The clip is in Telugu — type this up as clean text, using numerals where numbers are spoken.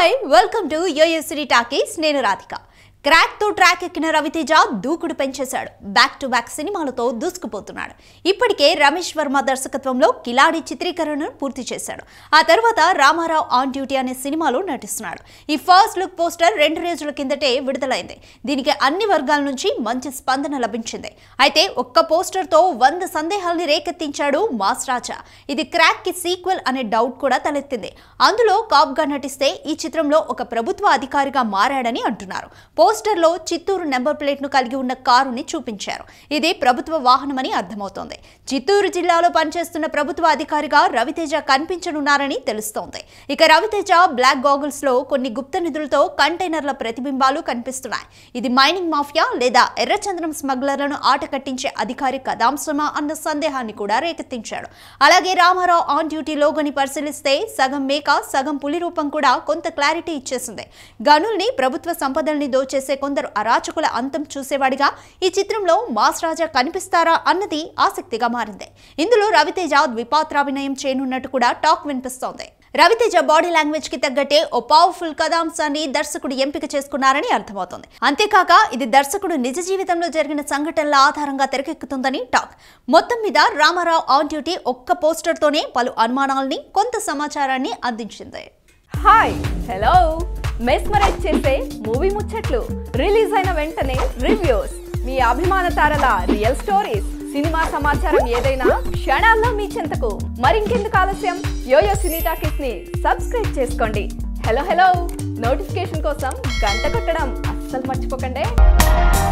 Hi, welcome to YOYO Cine Talkies. Nenu Radhika. Crack to track ekina Raviteja దూకుడు పెంచేశాడు. Back to back సినిమాలతో దూసుకుపోతున్నాడు. ఇప్పటికే రమేష్ వర్మ దర్శకత్వంలో కిలాడి చిత్రీకరణను పూర్తి చేశాడు. ఆ తర్వాత రామారావు ఆన్ డ్యూటీ అనే సినిమాలో నటిస్తున్నాడు. ఈ ఫస్ట్ లుక్ పోస్టర్ 2 రోజుల కిందటే విడుదలైంది. దీనికి అన్ని వర్గాల నుంచి మంచి స్పందన లభించింది. అయితే ఒక్క పోస్టర్ తో 100 సందేహాల్ని రేకెత్తించాడు మాస్ రాజా. ఇది క్రాక్ కి సీక్వెల్ అనే డౌట్ కూడా తలెత్తింది. అందులో కాప్ గా నటిస్తే ఈ చిత్రంలో ఒక ప్రభుత్వ అధికారిగా మారాడని అంటున్నారు. పోస్టర్ లో చిత్తూరు నెంబర్ ప్లేట్ ను కలిగి ఉన్న కారుని చూపించారు. ఇది ప్రభుత్వ వాహనమని అర్థమవుతోంది. చిత్తూరు జిల్లాలో పనిచేస్తున్న ప్రభుత్వ అధికారిగా రవితేజ కనిపించనున్నారని తెలుస్తోంది. ఇక రవితేజ బ్లాక్ గాగుల్స్ లో కొన్ని గుప్త నిధులతో కంటైనర్ల ప్రతిబింబాలు కనిపిస్తున్నాయి. ఇది మైనింగ్ మాఫియా లేదా ఎర్రచంద్రం స్మగ్లర్లను ఆట కట్టించే అధికారి కథాంశమా అన్న సందేహాన్ని కూడా రేకెత్తించాడు. అలాగే రామారావు ఆన్ డ్యూటీ లోగోని పరిశీలిస్తే సగం మేక సగం పులి రూపం కూడా కొంత క్లారిటీ ఇచ్చేసింది. గనుల్ని ప్రభుత్వ సంపదల్ని దోచే కొందరు అరాచకుల అంతం చూసేవాడిగా ఈ చిత్రంలో మాస్ రాజా కనిపిస్తారా అన్నది ఆసక్తిగా మారింది. ఇందులో రవితేజ ద్విపాత్రాభినయం చేయనున్నట్టు కూడా టాక్ వినిపిస్తోంది. రవితేజ బాడీ లాంగ్వేజ్ కి తగ్గట్టే ఓ పవర్ఫుల్ కథాంశాన్ని దర్శకుడు ఎంపిక చేసుకున్నారని అర్థమవుతోంది. అంతేకాక ఇది దర్శకుడు నిజ జీవితంలో జరిగిన సంఘటనల ఆధారంగా తెరకెక్కుతుందని టాక్. మొత్తం మీద రామారావు ఆన్ డ్యూటీ ఒక్క పోస్టర్ తోనే పలు అనుమానాల్ని కొంత సమాచారాన్ని అందించింది. Hi, hello. మెస్మరైజ్ చేసే మూవీ ముచ్చట్లు, రిలీజ్ అయిన వెంటనే రివ్యూస్, మీ అభిమాన తారల రియల్ స్టోరీస్, సినిమా సమాచారం ఏదైనా క్షణాల్లో మీ చెంతకు. మరింకెందుకు ఆలస్యం, యోయో సినీ టాకీస్ ని సబ్స్క్రైబ్ చేసుకోండి. హలో హలో నోటిఫికేషన్ కోసం గంట కొట్టడం అస్సలు మర్చిపోకండి.